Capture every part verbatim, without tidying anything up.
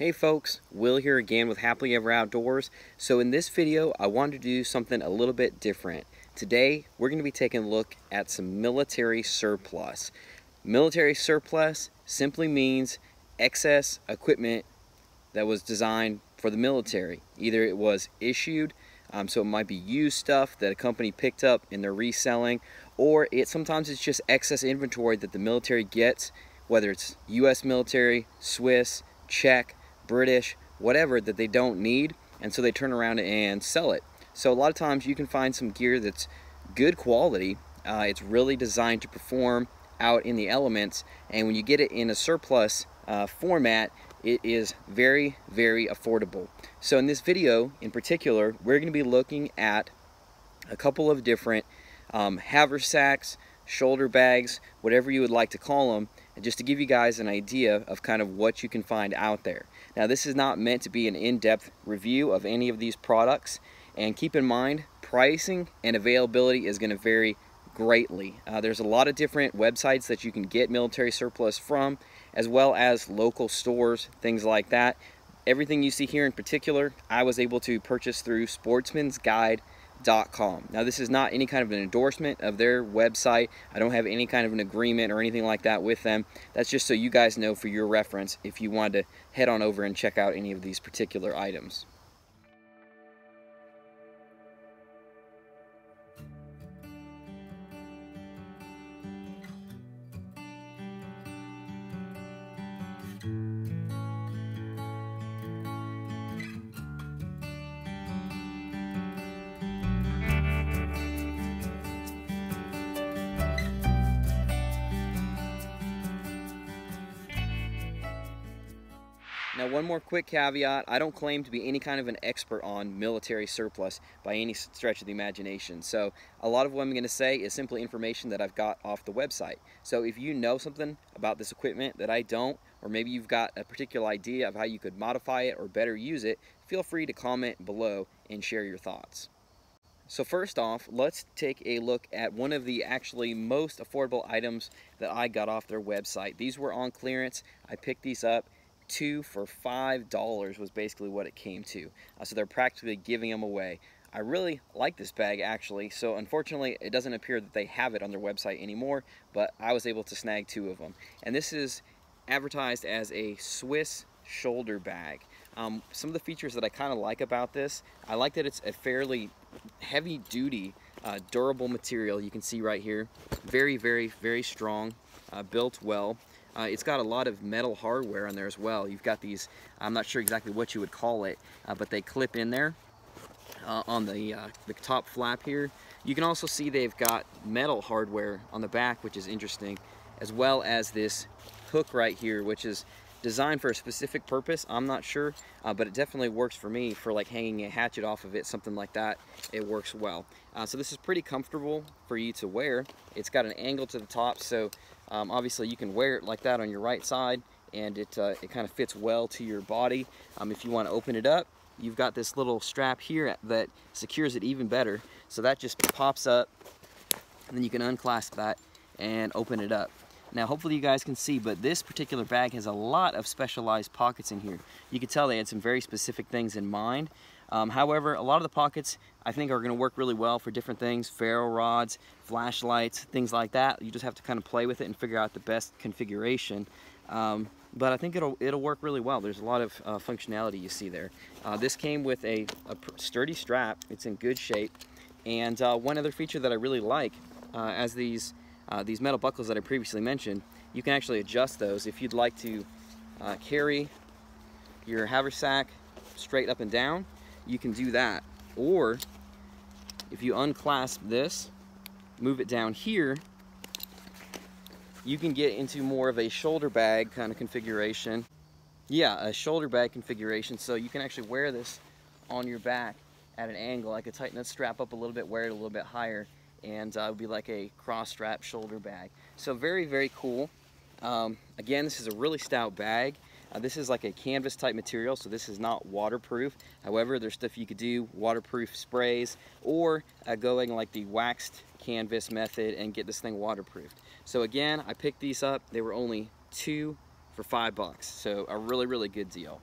Hey folks, Will here again with Happily Ever Outdoors. So in this video, I wanted to do something a little bit different. Today, we're going to be taking a look at some military surplus. Military surplus simply means excess equipment that was designed for the military. Either it was issued, um, so it might be used stuff that a company picked up and they're reselling, or it sometimes it's just excess inventory that the military gets, whether it's U S military, Swiss, Czech, British, whatever, that they don't need, and so they turn around and sell it. So a lot of times you can find some gear that's good quality, uh, it's really designed to perform out in the elements, and when you get it in a surplus uh, format, it is very, very affordable. So in this video in particular, we're going to be looking at a couple of different um, haversacks, shoulder bags, whatever you would like to call them, just to give you guys an idea of kind of what you can find out there. Now, this is not meant to be an in-depth review of any of these products, and keep in mind, pricing and availability is going to vary greatly. Uh, there's a lot of different websites that you can get military surplus from, as well as local stores, things like that. Everything you see here in particular, I was able to purchase through sportsman's guide dot com. Now, this is not any kind of an endorsement of their website. I don't have any kind of an agreement or anything like that with them. That's just so you guys know for your reference if you wanted to head on over and check out any of these particular items. Now, one more quick caveat, I don't claim to be any kind of an expert on military surplus by any stretch of the imagination. So a lot of what I'm going to say is simply information that I've got off the website. So if you know something about this equipment that I don't, or maybe you've got a particular idea of how you could modify it or better use it, feel free to comment below and share your thoughts. So first off, let's take a look at one of the actually most affordable items that I got off their website. These were on clearance. I picked these up. Two for five dollars was basically what it came to, uh, so they're practically giving them away. I really like this bag actually, so unfortunately it doesn't appear that they have it on their website anymore, but I was able to snag two of them. And this is advertised as a Swiss shoulder bag. Um, some of the features that I kind of like about this, I like that it's a fairly heavy duty uh, durable material. You can see right here, very very very strong, uh, built well. Uh, it's got a lot of metal hardware on there as well. You've got these, I'm not sure exactly what you would call it, uh, but they clip in there uh, on the, uh, the top flap here. You can also see they've got metal hardware on the back, which is interesting, as well as this hook right here, which is designed for a specific purpose. I'm not sure, uh, but it definitely works for me for like hanging a hatchet off of it, something like that. It works well. Uh, so this is pretty comfortable for you to wear. It's got an angle to the top, so Um, obviously you can wear it like that on your right side, and it, uh, it kind of fits well to your body. Um, if you want to open it up, you've got this little strap here that secures it even better. So that just pops up, and then you can unclasp that and open it up. Now, hopefully you guys can see, but this particular bag has a lot of specialized pockets in here. You can tell they had some very specific things in mind. Um, however, a lot of the pockets I think are going to work really well for different things, ferro rods, flashlights, things like that. You just have to kind of play with it and figure out the best configuration. Um, but I think it'll, it'll work really well. There's a lot of uh, functionality you see there. Uh, this came with a, a sturdy strap. It's in good shape. And uh, one other feature that I really like, uh, as these, uh, these metal buckles that I previously mentioned, you can actually adjust those if you'd like to uh, carry your haversack straight up and down. You can do that, or if you unclasp this, move it down here, you can get into more of a shoulder bag kind of configuration. Yeah, a shoulder bag configuration, so you can actually wear this on your back at an angle. I could tighten that strap up a little bit, wear it a little bit higher, and uh, it would be like a cross strap shoulder bag. So very, very cool. Um, again, this is a really stout bag. Uh, this is like a canvas type material, so this is not waterproof. However, there's stuff you could do, waterproof sprays, or uh, going like the waxed canvas method and get this thing waterproofed. So again, I picked these up. They were only two for five bucks, so a really, really good deal.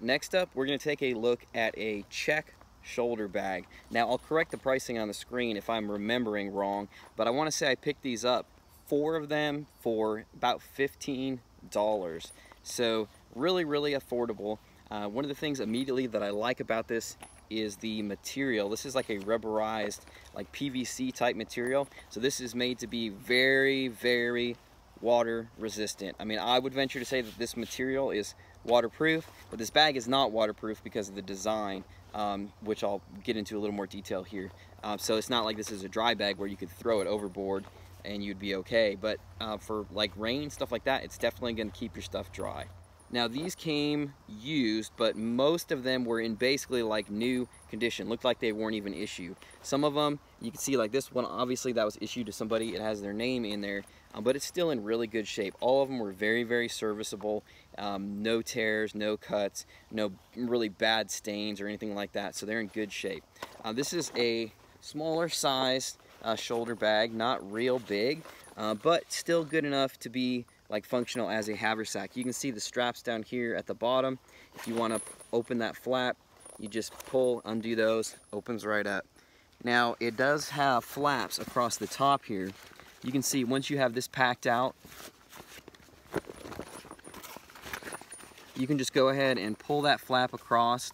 Next up, we're going to take a look at a Czech shoulder bag. Now, I'll correct the pricing on the screen if I'm remembering wrong, but I want to say I picked these up, four of them, for about fifteen dollars. So really, really affordable. Uh, one of the things immediately that I like about this is the material. This is like a rubberized, like P V C type material. So this is made to be very, very water resistant. I mean, I would venture to say that this material is waterproof, but this bag is not waterproof because of the design, um, which I'll get into a little more detail here. Uh, so it's not like this is a dry bag where you could throw it overboard and you'd be okay. But uh, for like rain, stuff like that, it's definitely gonna keep your stuff dry. Now, these came used, but most of them were in basically like new condition. Looked like they weren't even issued. Some of them, you can see like this one, obviously that was issued to somebody. It has their name in there, um, but it's still in really good shape. All of them were very, very serviceable. Um, no tears, no cuts, no really bad stains or anything like that. So they're in good shape. Uh, this is a smaller sized uh, shoulder bag, not real big, uh, but still good enough to be like functional as a haversack. You can see the straps down here at the bottom. If you want to open that flap, you just pull, undo those, opens right up. Now, it does have flaps across the top here. You can see once you have this packed out, you can just go ahead and pull that flap across.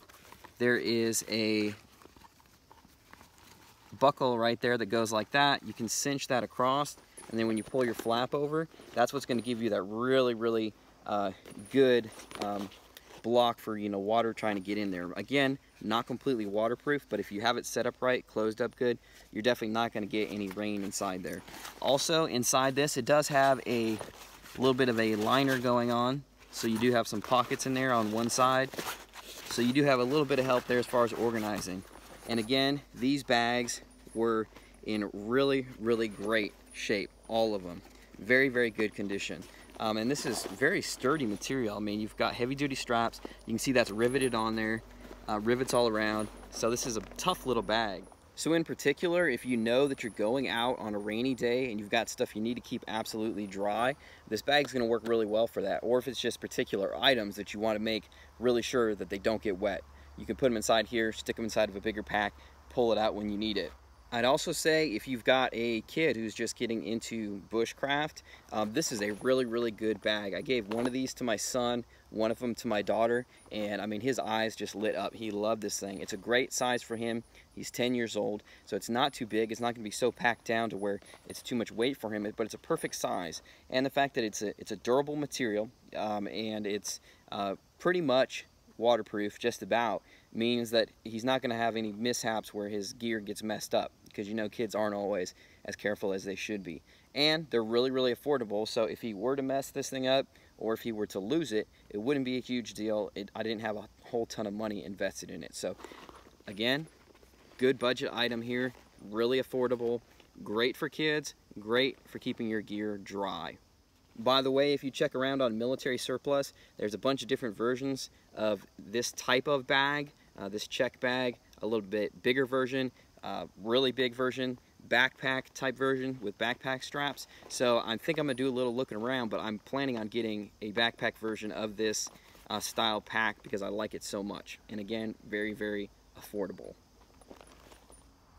There is a buckle right there that goes like that. You can cinch that across. And then when you pull your flap over, that's what's going to give you that really, really uh, good um, block for, you know, water trying to get in there. Again, not completely waterproof, but if you have it set up right, closed up good, you're definitely not going to get any rain inside there. Also, inside this, it does have a little bit of a liner going on. So you do have some pockets in there on one side. So you do have a little bit of help there as far as organizing. And again, these bags were in really, really great shape, all of them. Very, very good condition. Um, and this is very sturdy material. I mean, you've got heavy duty straps. You can see that's riveted on there, uh, rivets all around. So this is a tough little bag. So in particular, if you know that you're going out on a rainy day and you've got stuff you need to keep absolutely dry, this bag's gonna work really well for that. Or if it's just particular items that you wanna make really sure that they don't get wet, you can put them inside here, stick them inside of a bigger pack, pull it out when you need it. I'd also say if you've got a kid who's just getting into bushcraft, um, this is a really, really good bag. I gave one of these to my son, one of them to my daughter, and I mean, his eyes just lit up. He loved this thing. It's a great size for him. He's ten years old, so it's not too big. It's not gonna be so packed down to where it's too much weight for him, but it's a perfect size. And the fact that it's a, it's a durable material, um, and it's uh, pretty much waterproof, just about, means that he's not gonna have any mishaps where his gear gets messed up, because you know kids aren't always as careful as they should be. And they're really, really affordable, so if he were to mess this thing up or if he were to lose it, it wouldn't be a huge deal. It, I didn't have a whole ton of money invested in it. So again, good budget item here, really affordable, great for kids, great for keeping your gear dry. By the way, if you check around on Military Surplus, there's a bunch of different versions of this type of bag, uh, this Czech bag, a little bit bigger version, Uh, really big version, backpack type version with backpack straps. So I think I'm gonna do a little looking around, but I'm planning on getting a backpack version of this uh, style pack because I like it so much. And again, very, very affordable.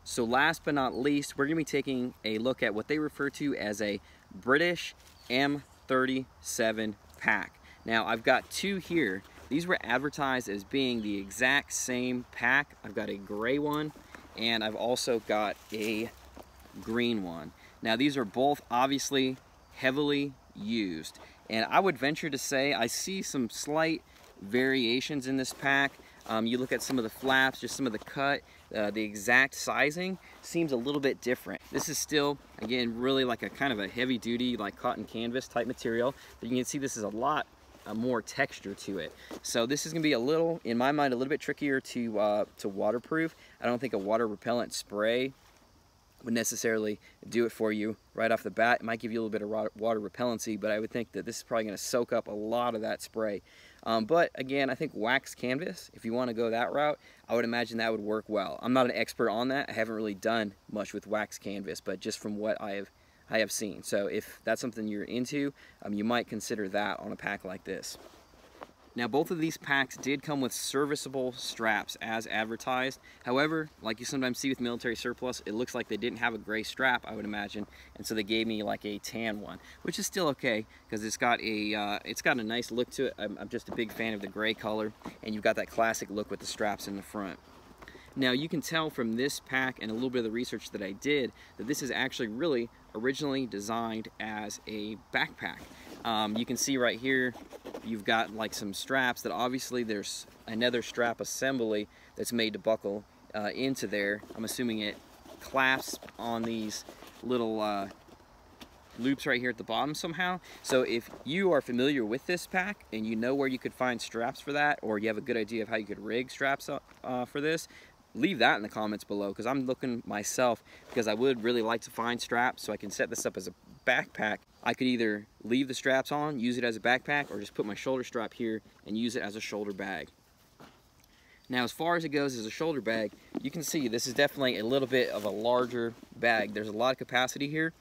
So last but not least, we're gonna be taking a look at what they refer to as a British M thirty-seven pack. Now I've got two here. These were advertised as being the exact same pack. I've got a gray one, and I've also got a green one. Now these are both obviously heavily used, and I would venture to say I see some slight variations in this pack. Um, you look at some of the flaps, just some of the cut, uh, the exact sizing seems a little bit different. This is still, again, really like a kind of a heavy duty, like cotton canvas type material, but you can see this is a lot A more texture to it. So this is gonna be a little, in my mind, a little bit trickier to uh, to waterproof. I don't think a water repellent spray would necessarily do it for you right off the bat. It might give you a little bit of water repellency, but I would think that this is probably gonna soak up a lot of that spray. Um, but again, I think wax canvas, if you wanna go that route, I would imagine that would work well. I'm not an expert on that. I haven't really done much with wax canvas, but just from what I have I have seen. So if that's something you're into, um, you might consider that on a pack like this. Now both of these packs did come with serviceable straps as advertised. However, like you sometimes see with military surplus, it looks like they didn't have a gray strap, I would imagine, and so they gave me like a tan one, which is still okay because it's got a uh, it's got a nice look to it. I'm, I'm just a big fan of the gray color, and you've got that classic look with the straps in the front. Now you can tell from this pack and a little bit of the research that I did that this is actually really originally designed as a backpack. Um, you can see right here you've got like some straps that obviously there's another strap assembly that's made to buckle uh, into there. I'm assuming it clasps on these little uh, loops right here at the bottom somehow. So if you are familiar with this pack and you know where you could find straps for that, or you have a good idea of how you could rig straps up uh, for this, leave that in the comments below, because I'm looking myself, because I would really like to find straps so I can set this up as a backpack. I could either leave the straps on, use it as a backpack, or just put my shoulder strap here and use it as a shoulder bag. Now as far as it goes as a shoulder bag, you can see this is definitely a little bit of a larger bag. There's a lot of capacity here,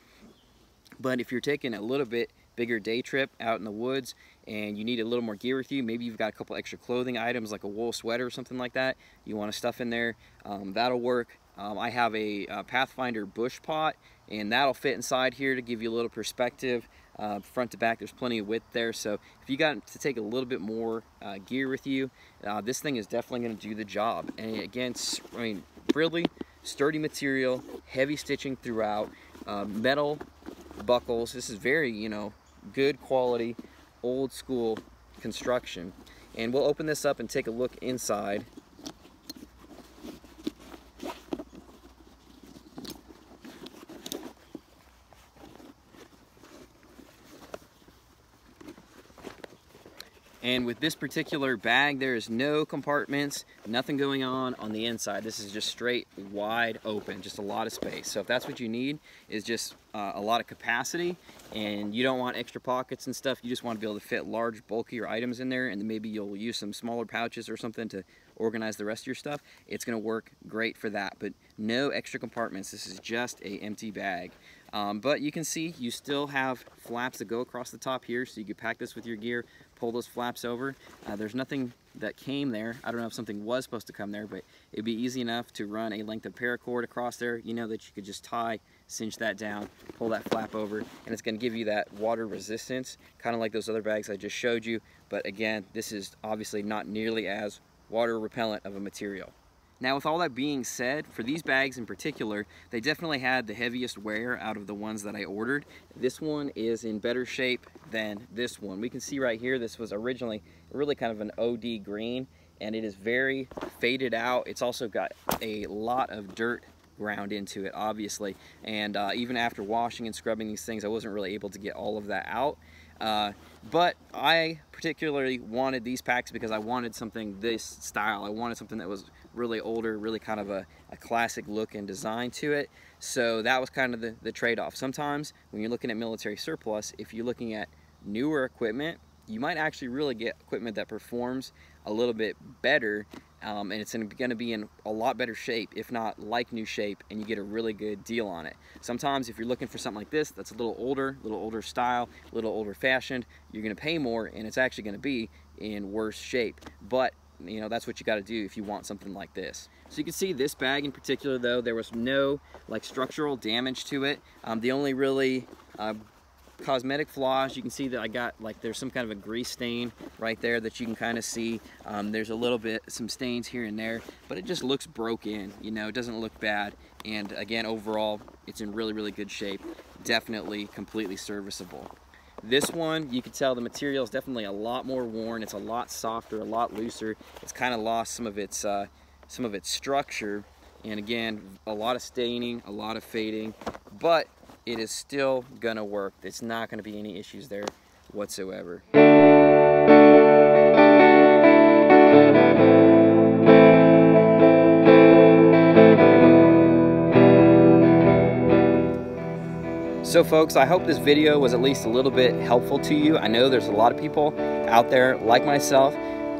but if you're taking a little bit bigger day trip out in the woods and you need a little more gear with you, maybe you've got a couple extra clothing items like a wool sweater or something like that, you want to stuff in there, um, that'll work. Um, I have a, a Pathfinder Bush Pot, and that'll fit inside here to give you a little perspective. Uh, front to back, there's plenty of width there, so if you got to take a little bit more uh, gear with you, uh, this thing is definitely going to do the job. And again, I mean, really sturdy material, heavy stitching throughout, uh, metal buckles. This is very, you know, good quality, old school construction. And we'll open this up and take a look inside. And with this particular bag, there is no compartments, nothing going on on the inside. This is just straight wide open, just a lot of space. So if that's what you need, is just uh, a lot of capacity, and you don't want extra pockets and stuff, you just want to be able to fit large, bulkier items in there, and then maybe you'll use some smaller pouches or something to organize the rest of your stuff, it's going to work great for that. But no extra compartments, this is just a empty bag. Um, but you can see you still have flaps that go across the top here, so you can pack this with your gear, pull those flaps over. Uh, there's nothing that came there. I don't know if something was supposed to come there, but it'd be easy enough to run a length of paracord across there, you know, that you could just tie, cinch that down, pull that flap over, and it's going to give you that water resistance, kind of like those other bags I just showed you. But again, this is obviously not nearly as water repellent of a material. Now with all that being said, for these bags in particular, they definitely had the heaviest wear out of the ones that I ordered. This one is in better shape than this one. We can see right here, this was originally really kind of an O D green, and it is very faded out. It's also got a lot of dirt ground into it, obviously. And uh, even after washing and scrubbing these things, I wasn't really able to get all of that out. Uh, but I particularly wanted these packs because I wanted something this style. I wanted something that was really older, really kind of a, a classic look and design to it. So that was kind of the, the trade-off. Sometimes when you're looking at military surplus, if you're looking at newer equipment, you might actually really get equipment that performs a little bit better, um, and it's going to be in a lot better shape, if not like new shape, and you get a really good deal on it. Sometimes if you're looking for something like this that's a little older, a little older style, a little older fashioned, you're going to pay more, and it's actually going to be in worse shape. But you know, that's what you got to do if you want something like this. So you can see this bag in particular, though, there was no like structural damage to it. Um, the only really uh, cosmetic flaws, you can see that I got like there's some kind of a grease stain right there that you can kind of see. Um, there's a little bit, some stains here and there, but it just looks broken, you know, it doesn't look bad. And again, overall, it's in really, really good shape. Definitely completely serviceable. This one, you can tell the material is definitely a lot more worn. It's a lot softer, a lot looser. It's kind of lost some of its uh, some of its structure. And again, a lot of staining, a lot of fading, but it is still gonna work. It's not gonna be any issues there whatsoever. So folks, I hope this video was at least a little bit helpful to you. I know there's a lot of people out there like myself,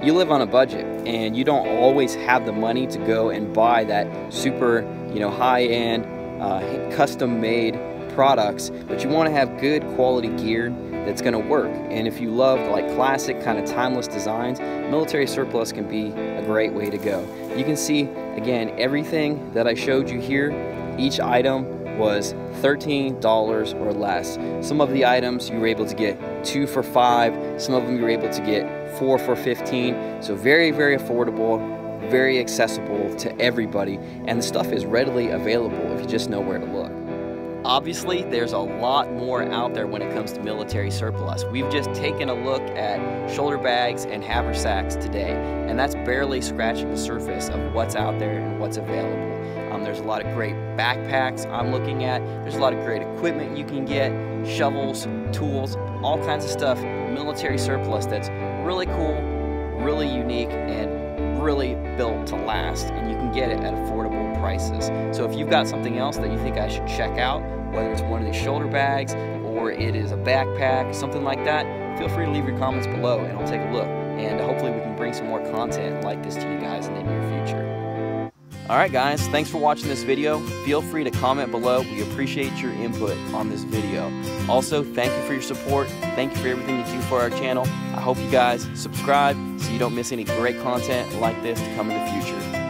you live on a budget and you don't always have the money to go and buy that super, you know, high-end, uh, custom-made products, but you want to have good quality gear that's going to work. And if you love like classic kind of timeless designs, Military Surplus can be a great way to go. You can see again everything that I showed you here, each item was thirteen dollars or less. Some of the items you were able to get two for five, some of them you were able to get four for fifteen. So very, very affordable, very accessible to everybody, and the stuff is readily available if you just know where to look. Obviously, there's a lot more out there when it comes to military surplus. We've just taken a look at shoulder bags and haversacks today, and that's barely scratching the surface of what's out there and what's available. Um, there's a lot of great backpacks I'm looking at. There's a lot of great equipment you can get, shovels, tools, all kinds of stuff, military surplus that's really cool, really unique, and really built to last, and you can get it at affordable prices. So if you've got something else that you think I should check out, whether it's one of these shoulder bags or it is a backpack, something like that, feel free to leave your comments below and I'll take a look. And hopefully we can bring some more content like this to you guys in the near future. Alright guys, thanks for watching this video. Feel free to comment below. We appreciate your input on this video. Also, thank you for your support. Thank you for everything you do for our channel. I hope you guys subscribe so you don't miss any great content like this to come in the future.